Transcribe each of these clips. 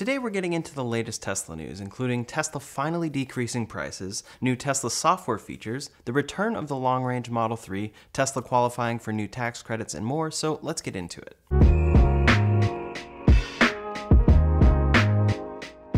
Today we're getting into the latest Tesla news, including Tesla finally decreasing prices, new Tesla software features, the return of the long-range Model 3, Tesla qualifying for new tax credits, and more, so let's get into it.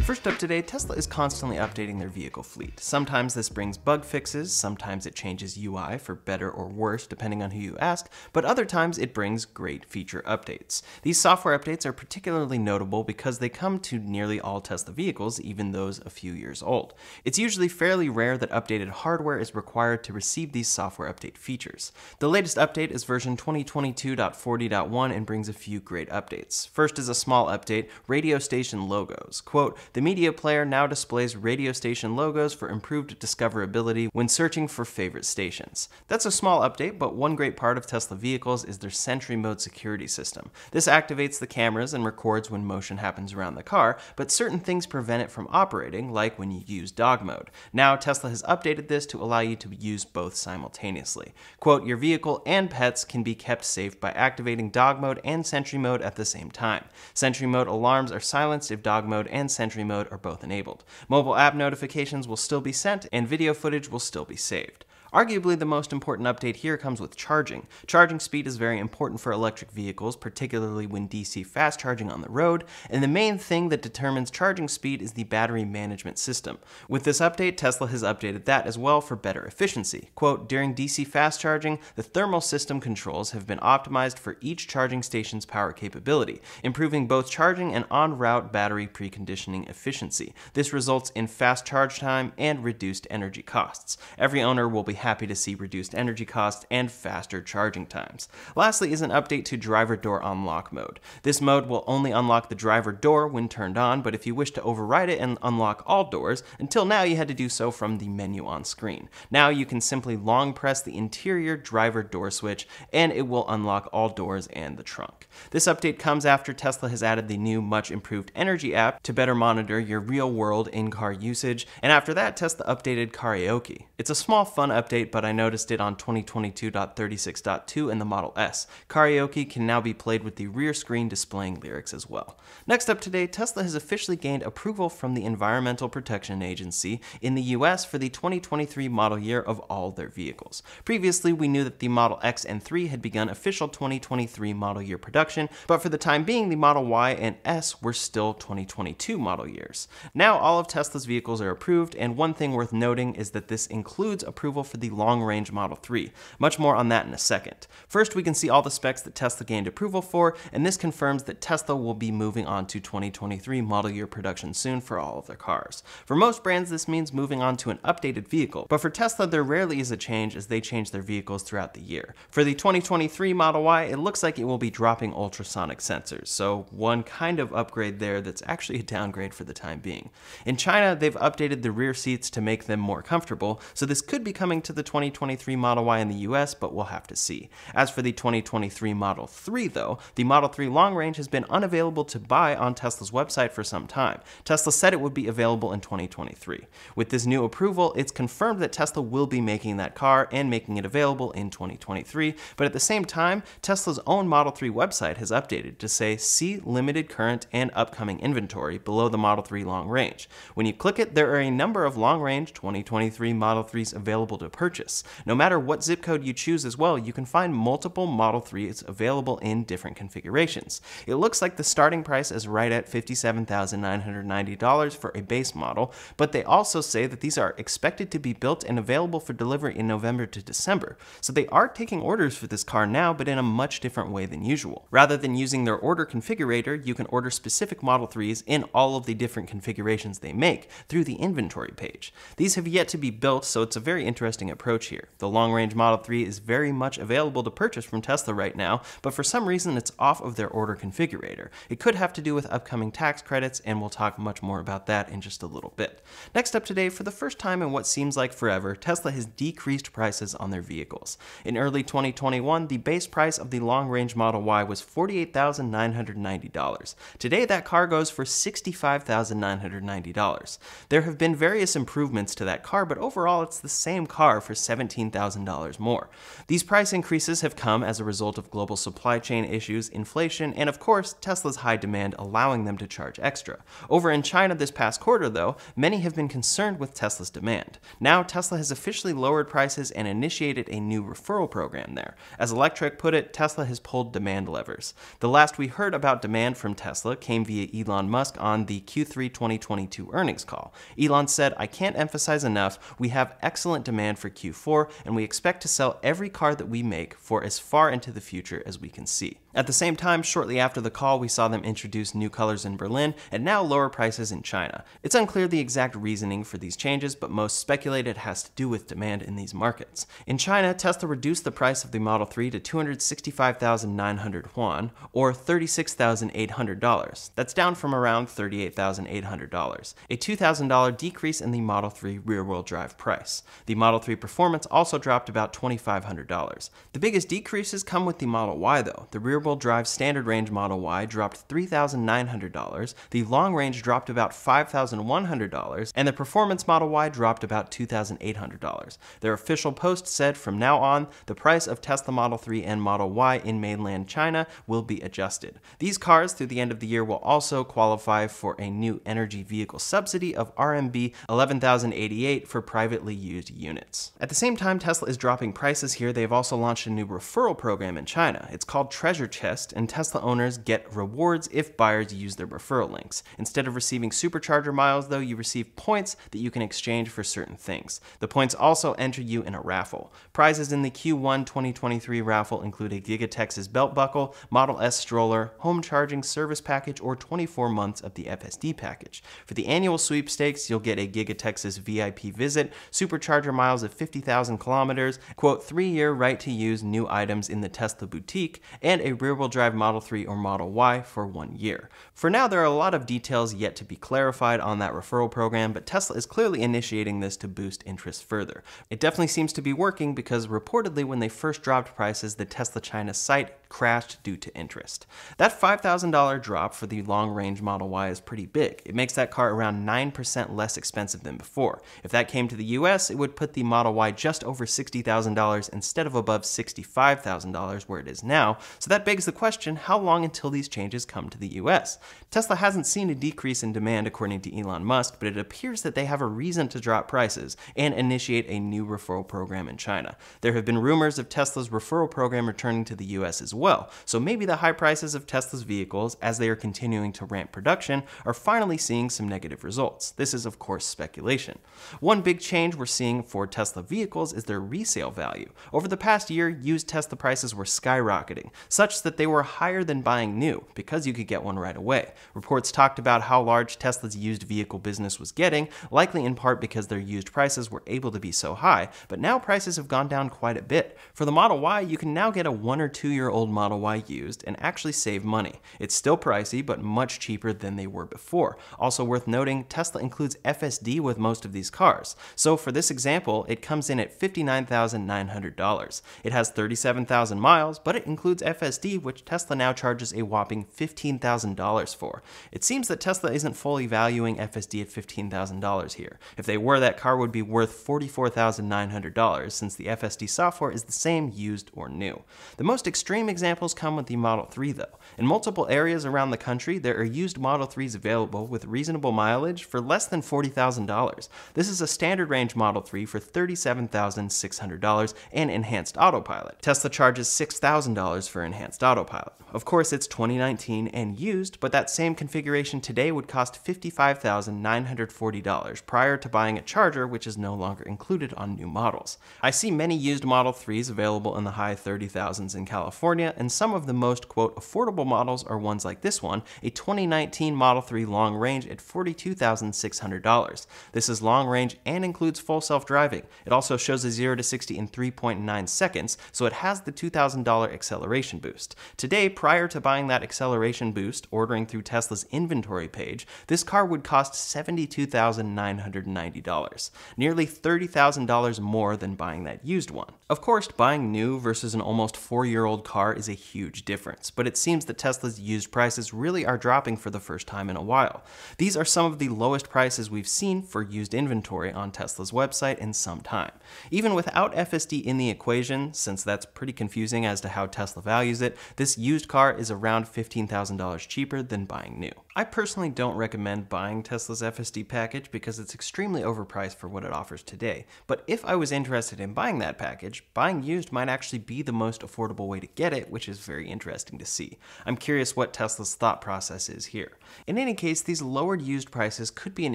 First up today, Tesla is constantly updating their vehicle fleet. Sometimes this brings bug fixes, sometimes it changes UI for better or worse depending on who you ask, but other times it brings great feature updates. These software updates are particularly notable because they come to nearly all Tesla vehicles, even those a few years old. It's usually fairly rare that updated hardware is required to receive these software update features. The latest update is version 2022.40.1 and brings a few great updates. First is a small update, radio station logos. Quote, "The media player now displays radio station logos for improved discoverability when searching for favorite stations." That's a small update, but one great part of Tesla vehicles is their Sentry Mode security system. This activates the cameras and records when motion happens around the car, but certain things prevent it from operating, like when you use Dog Mode. Now Tesla has updated this to allow you to use both simultaneously. Quote, "Your vehicle and pets can be kept safe by activating Dog Mode and Sentry Mode at the same time. Sentry Mode alarms are silenced if Dog Mode and Sentry Mode are both enabled. Mobile app notifications will still be sent, and video footage will still be saved." Arguably the most important update here comes with charging. Charging speed is very important for electric vehicles, particularly when DC fast charging on the road, and the main thing that determines charging speed is the battery management system. With this update, Tesla has updated that as well for better efficiency. Quote, "During DC fast charging, the thermal system controls have been optimized for each charging station's power capability, improving both charging and on-route battery preconditioning efficiency. This results in fast charge time and reduced energy costs. Every owner will be happy to see reduced energy costs and faster charging times." Lastly is an update to driver door unlock mode. This mode will only unlock the driver door when turned on, but if you wish to override it and unlock all doors, until now you had to do so from the menu on screen. Now you can simply long press the interior driver door switch and it will unlock all doors and the trunk. This update comes after Tesla has added the new much improved energy app to better monitor your real world in-car usage, and after that Tesla updated karaoke. It's a small fun update, but I noticed it on 2022.36.2 in the Model S. Karaoke can now be played with the rear screen displaying lyrics as well. Next up today, Tesla has officially gained approval from the Environmental Protection Agency in the US for the 2023 model year of all their vehicles. Previously, we knew that the Model X and 3 had begun official 2023 model year production, but for the time being, the Model Y and S were still 2022 model years. Now all of Tesla's vehicles are approved, and one thing worth noting is that this includes approval for the long-range Model 3. Much more on that in a second. First, we can see all the specs that Tesla gained approval for, and this confirms that Tesla will be moving on to 2023 model year production soon for all of their cars. For most brands, this means moving on to an updated vehicle, but for Tesla, there rarely is a change as they change their vehicles throughout the year. For the 2023 Model Y, it looks like it will be dropping ultrasonic sensors, so one kind of upgrade there that's actually a downgrade for the time being. In China, they've updated the rear seats to make them more comfortable, so this could be coming to the 2023 Model Y in the US, but we'll have to see. As for the 2023 Model 3 though, the Model 3 long range has been unavailable to buy on Tesla's website for some time. Tesla said it would be available in 2023. With this new approval, it's confirmed that Tesla will be making that car and making it available in 2023, but at the same time, Tesla's own Model 3 website has updated to say, "See limited current and upcoming inventory below the Model 3 long range." When you click it, there are a number of long range 2023 Model 3s available to purchase. No matter what zip code you choose as well, you can find multiple Model 3s available in different configurations. It looks like the starting price is right at $57,990 for a base model, but they also say that these are expected to be built and available for delivery in November to December. So they are taking orders for this car now, but in a much different way than usual. Rather than using their order configurator, you can order specific Model 3s in all of the different configurations they make through the inventory page. These have yet to be built, so it's a very interesting approach here. The long-range Model 3 is very much available to purchase from Tesla right now, but for some reason it's off of their order configurator. It could have to do with upcoming tax credits, and we'll talk much more about that in just a little bit. Next up today, for the first time in what seems like forever, Tesla has decreased prices on their vehicles. In early 2021, the base price of the long-range Model Y was $48,990. Today, that car goes for $65,990. There have been various improvements to that car, but overall while it's the same car for $17,000 more. These price increases have come as a result of global supply chain issues, inflation, and of course, Tesla's high demand allowing them to charge extra. Over in China this past quarter though, many have been concerned with Tesla's demand. Now Tesla has officially lowered prices and initiated a new referral program there. As Electric put it, Tesla has pulled demand levers. The last we heard about demand from Tesla came via Elon Musk on the Q3 2022 earnings call. Elon said, "I can't emphasize enough, we have excellent demand for Q4, and we expect to sell every car that we make for as far into the future as we can see." At the same time, shortly after the call, we saw them introduce new colors in Berlin and now lower prices in China. It's unclear the exact reasoning for these changes, but most speculate it has to do with demand in these markets. In China, Tesla reduced the price of the Model 3 to 265,900 yuan, or $36,800. That's down from around $38,800, a $2,000 decrease in the Model 3 rear-wheel drive price. The Model 3 Performance also dropped about $2,500. The biggest decreases come with the Model Y though. The rear-wheel drive standard range Model Y dropped $3,900, the long range dropped about $5,100, and the Performance Model Y dropped about $2,800. Their official post said, "From now on, the price of Tesla Model 3 and Model Y in mainland China will be adjusted. These cars through the end of the year will also qualify for a new energy vehicle subsidy of RMB 11,088 for privately used units." At the same time Tesla is dropping prices here, they've also launched a new referral program in China. It's called Treasure Chest, and Tesla owners get rewards if buyers use their referral links. Instead of receiving supercharger miles though, you receive points that you can exchange for certain things. The points also enter you in a raffle. Prizes in the Q1 2023 raffle include a Gigatex's belt buckle, Model S stroller, home charging service package, or 24 months of the FSD package. For the annual sweepstakes, you'll get a Gigatex's VIP visit, supercharger miles of 50,000 kilometers, quote, 3-year right to use new items in the Tesla boutique, and a rear-wheel drive Model 3 or Model Y for 1 year. For now, there are a lot of details yet to be clarified on that referral program, but Tesla is clearly initiating this to boost interest further. It definitely seems to be working because reportedly when they first dropped prices, the Tesla China site crashed due to interest. That $5,000 drop for the long-range Model Y is pretty big. It makes that car around 9% less expensive than before. If that came to the US, it would put the Model Y just over $60,000 instead of above $65,000 where it is now, so that begs the question, how long until these changes come to the US? Tesla hasn't seen a decrease in demand according to Elon Musk, but it appears that they have a reason to drop prices and initiate a new referral program in China. There have been rumors of Tesla's referral program returning to the US as well, so maybe the high prices of Tesla's vehicles, as they are continuing to ramp production, are finally seeing some negative results. This is of course speculation. One big change we're seeing for Tesla vehicles is their resale value. Over the past year, used Tesla prices were skyrocketing, such that they were higher than buying new, because you could get one right away. Reports talked about how large Tesla's used vehicle business was getting, likely in part because their used prices were able to be so high, but now prices have gone down quite a bit. For the Model Y, you can now get a 1 or 2 year old Model Y used and actually save money. It's still pricey, but much cheaper than they were before. Also worth noting, Tesla includes FSD with most of these cars. So for this example, it comes in at $59,900. It has 37,000 miles, but it includes FSD, which Tesla now charges a whopping $15,000 for. It seems that Tesla isn't fully valuing FSD at $15,000 here. If they were, that car would be worth $44,900 since the FSD software is the same used or new. The most extreme examples come with the Model 3 though. In multiple areas around the country, there are used Model 3s available with reasonable mileage for less than $40,000. This is a standard range Model 3 for $37,600 and enhanced autopilot. Tesla charges $6,000 for enhanced autopilot. Of course, it's 2019 and used, but that same configuration today would cost $55,940 prior to buying a charger, which is no longer included on new models. I see many used Model 3s available in the high 30,000s in California, and some of the most, quote, affordable models are ones like this one, a 2019 Model 3 long range at $42,600. This is long range and includes full self-driving. It also shows a 0 to 60 in 3.9 seconds, so it has the $2,000 acceleration boost. boost. Today, prior to buying that acceleration boost, ordering through Tesla's inventory page, this car would cost $72,990, nearly $30,000 more than buying that used one. Of course, buying new versus an almost four-year-old car is a huge difference, but it seems that Tesla's used prices really are dropping for the first time in a while. These are some of the lowest prices we've seen for used inventory on Tesla's website in some time. Even without FSD in the equation, since that's pretty confusing as to how Tesla values it, this used car is around $15,000 cheaper than buying new. I personally don't recommend buying Tesla's FSD package because it's extremely overpriced for what it offers today, but if I was interested in buying that package, buying used might actually be the most affordable way to get it, which is very interesting to see. I'm curious what Tesla's thought process is here. In any case, these lowered used prices could be an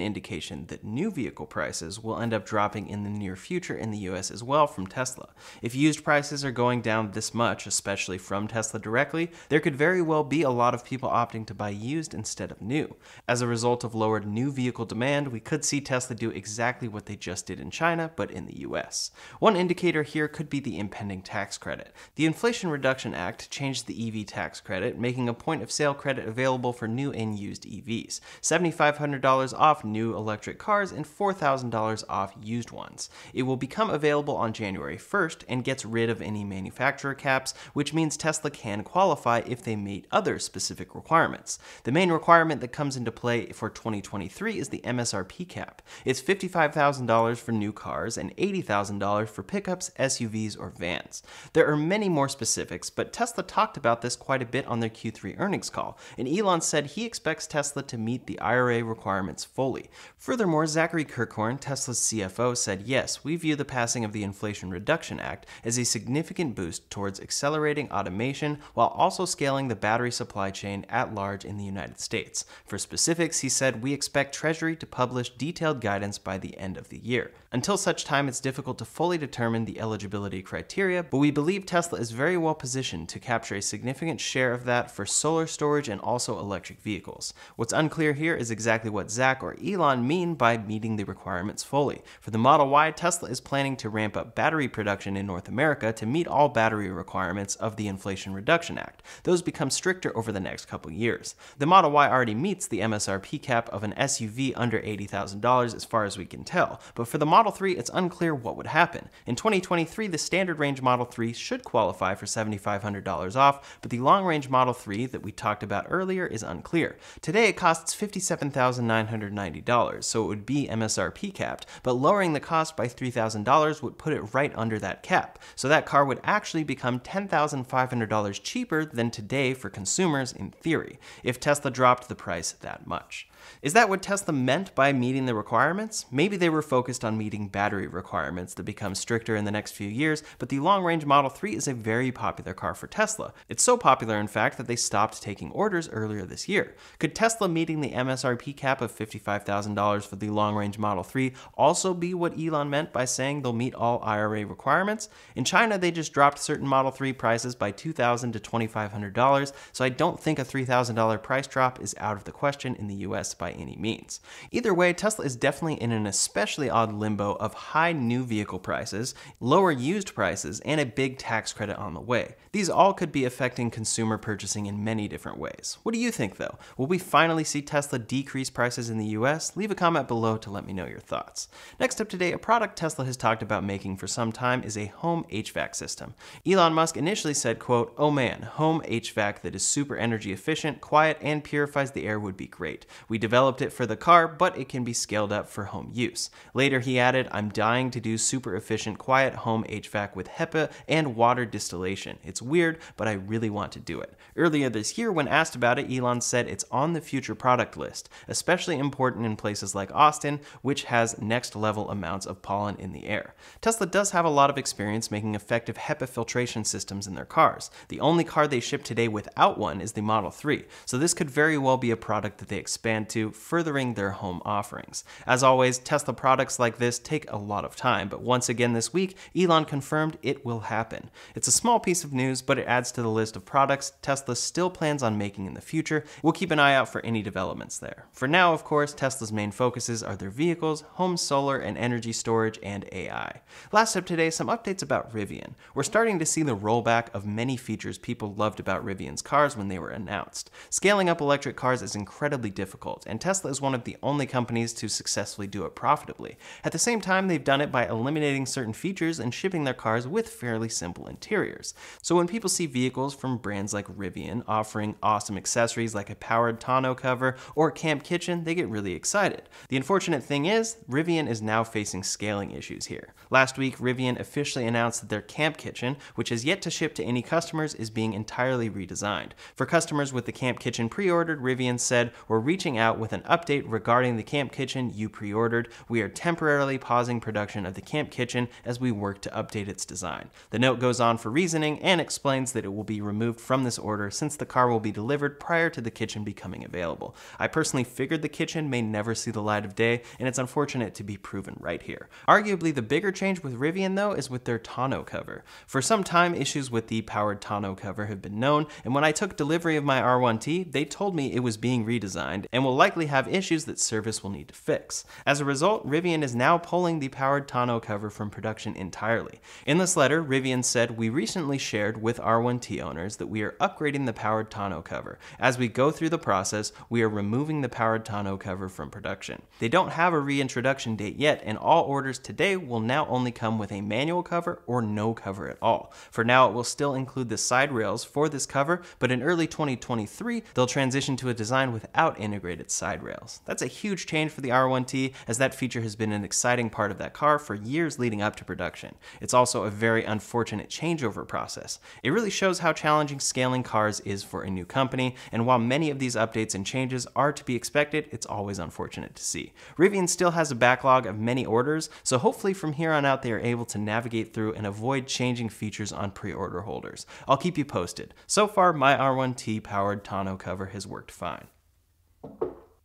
indication that new vehicle prices will end up dropping in the near future in the US as well from Tesla. If used prices are going down this much, especially from Tesla directly, there could very well be a lot of people opting to buy used instead of new. As a result of lowered new vehicle demand, we could see Tesla do exactly what they just did in China, but in the US. One indicator here could be the impending tax credit. The Inflation Reduction Act changed the EV tax credit, making a point of sale credit available for new and used EVs, $7,500 off new electric cars and $4,000 off used ones. It will become available on January 1st and gets rid of any manufacturer caps, which means Tesla can qualify if they meet other specific requirements. The main requirement that comes into play for 2023 is the MSRP cap. It's $55,000 for new cars and $80,000 for pickups, SUVs, or vans. There are many more specifics, but Tesla talked about this quite a bit on their Q3 earnings call, and Elon said he expects Tesla to meet the IRA requirements fully. Furthermore, Zachary Kirkhorn, Tesla's CFO, said, yes, we view the passing of the Inflation Reduction Act as a significant boost towards accelerating automation while also scaling the battery supply chain at large in the United States. For specifics, he said, we expect Treasury to publish detailed guidance by the end of the year. Until such time, it's difficult to fully determine the eligibility criteria, but we believe Tesla is very well positioned to capture a significant share of that for solar storage and also electric vehicles. What's unclear here is exactly what Zach or Elon mean by meeting the requirements fully. For the Model Y, Tesla is planning to ramp up battery production in North America to meet all battery requirements of the Inflation Reduction Act. Those become stricter over the next couple years. The Model Y already meets the MSRP cap of an SUV under $80,000 as far as we can tell, but for the Model 3, it's unclear what would happen. In 2023, the standard range Model 3 should qualify for $7,500 off, but the long-range Model 3 that we talked about earlier is unclear. Today, it costs $57,990, so it would be MSRP capped, but lowering the cost by $3,000 would put it right under that cap, so that car would actually become $10,500 cheaper than today for consumers in theory, if Tesla dropped the price that much. Is that what Tesla meant by meeting the requirements? Maybe they were focused on meeting battery requirements that become stricter in the next few years, but the long-range Model 3 is a very popular car for Tesla. It's so popular, in fact, that they stopped taking orders earlier this year. Could Tesla meeting the MSRP cap of $55,000 for the long-range Model 3 also be what Elon meant by saying they'll meet all IRA requirements? In China, they just dropped certain Model 3 prices by $2,000 to $2,500, so I don't think a $3,000 price drop is out of the question in the US by any means. Either way, Tesla is definitely in an especially odd limbo of high new vehicle prices, lower used prices, and a big tax credit on the way. These all could be affecting consumer purchasing in many different ways. What do you think though? Will we finally see Tesla decrease prices in the US? Leave a comment below to let me know your thoughts. Next up today, a product Tesla has talked about making for some time is a home HVAC system. Elon Musk initially said, quote, oh man, home HVAC that is super energy efficient, quiet, and purifies the air would be great. We developed it for the car, but it can be scaled up for home use. Later he added, I'm dying to do super efficient quiet home HVAC with HEPA and water distillation. It's weird, but I really want to do it. Earlier this year, when asked about it, Elon said it's on the future product list, especially important in places like Austin, which has next level amounts of pollen in the air. Tesla does have a lot of experience making effective HEPA filtration systems in their cars. The only car they ship today without one is the Model 3, so this could very well be a product that they expand and to furthering their home offerings. As always, Tesla products like this take a lot of time, but once again this week, Elon confirmed it will happen. It's a small piece of news, but it adds to the list of products Tesla still plans on making in the future. We'll keep an eye out for any developments there. For now, of course, Tesla's main focuses are their vehicles, home solar and energy storage, and AI. Last up today, some updates about Rivian. We're starting to see the rollback of many features people loved about Rivian's cars when they were announced. Scaling up electric cars is incredibly difficult, and Tesla is one of the only companies to successfully do it profitably. At the same time, they've done it by eliminating certain features and shipping their cars with fairly simple interiors. So when people see vehicles from brands like Rivian offering awesome accessories like a powered tonneau cover or a camp kitchen, they get really excited. The unfortunate thing is, Rivian is now facing scaling issues here. Last week, Rivian officially announced that their camp kitchen, which has yet to ship to any customers, is being entirely redesigned. For customers with the camp kitchen pre-ordered, Rivian said, "We're reaching out with an update regarding the camp kitchen you pre-ordered. We are temporarily pausing production of the camp kitchen as we work to update its design." The note goes on for reasoning and explains that it will be removed from this order since the car will be delivered prior to the kitchen becoming available. I personally figured the kitchen may never see the light of day, and it's unfortunate to be proven right here. Arguably the bigger change with Rivian though is with their tonneau cover. For some time, issues with the powered tonneau cover have been known, and when I took delivery of my R1T, they told me it was being redesigned and will likely have issues that service will need to fix. As a result, Rivian is now pulling the powered tonneau cover from production entirely. In this letter, Rivian said, "We recently shared with R1T owners that we are upgrading the powered tonneau cover. As we go through the process, we are removing the powered tonneau cover from production." They don't have a reintroduction date yet, and all orders today will now only come with a manual cover or no cover at all. For now, it will still include the side rails for this cover, but in early 2023, they'll transition to a design without integrated side rails. That's a huge change for the R1T, as that feature has been an exciting part of that car for years leading up to production. It's also a very unfortunate changeover process. It really shows how challenging scaling cars is for a new company, and while many of these updates and changes are to be expected, it's always unfortunate to see. Rivian still has a backlog of many orders, so hopefully from here on out they are able to navigate through and avoid changing features on pre-order holders. I'll keep you posted. So far, my R1T powered tonneau cover has worked fine.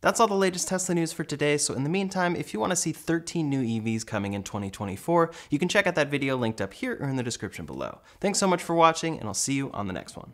That's all the latest Tesla news for today, so in the meantime, if you want to see 13 new EVs coming in 2024, you can check out that video linked up here or in the description below. Thanks so much for watching, and I'll see you on the next one.